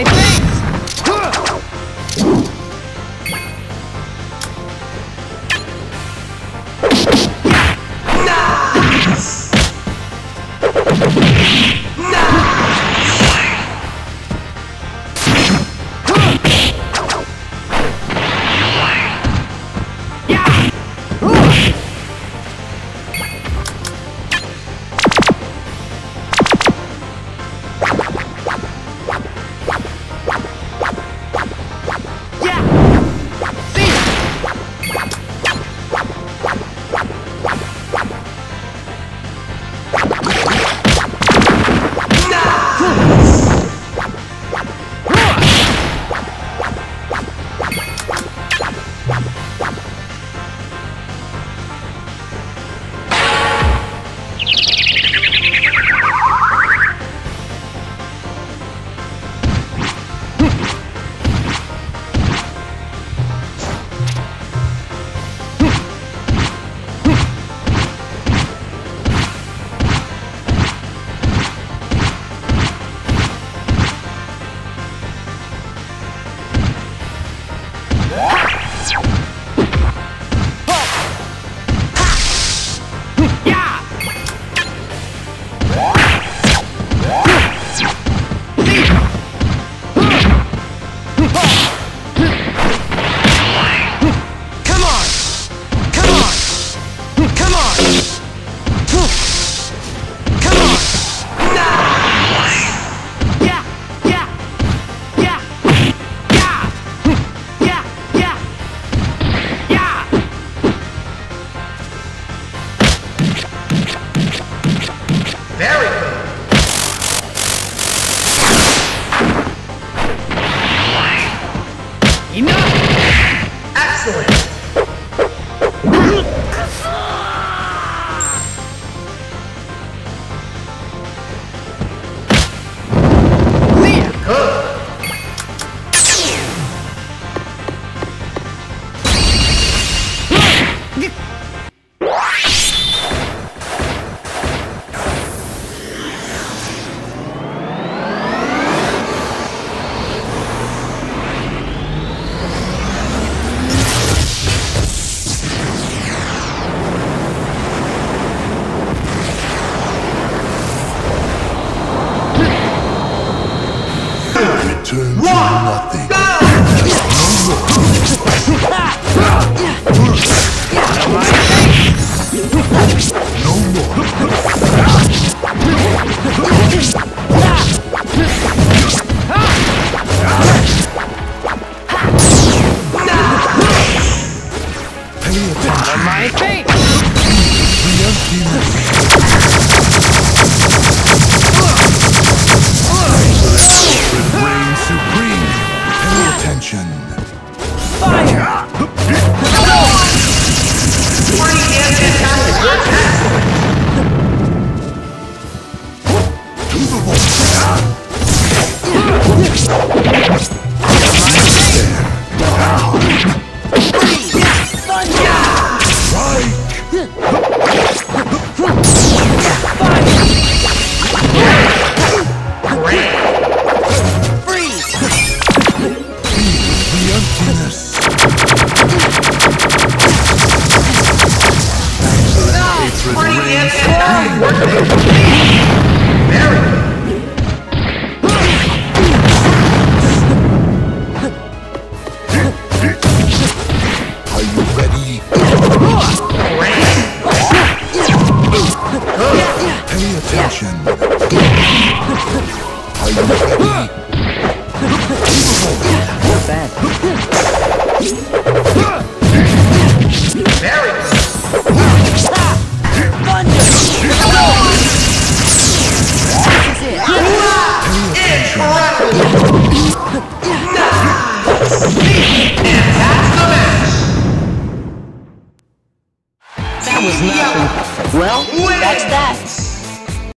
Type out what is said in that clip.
Nine things! Nice! Well, that's that.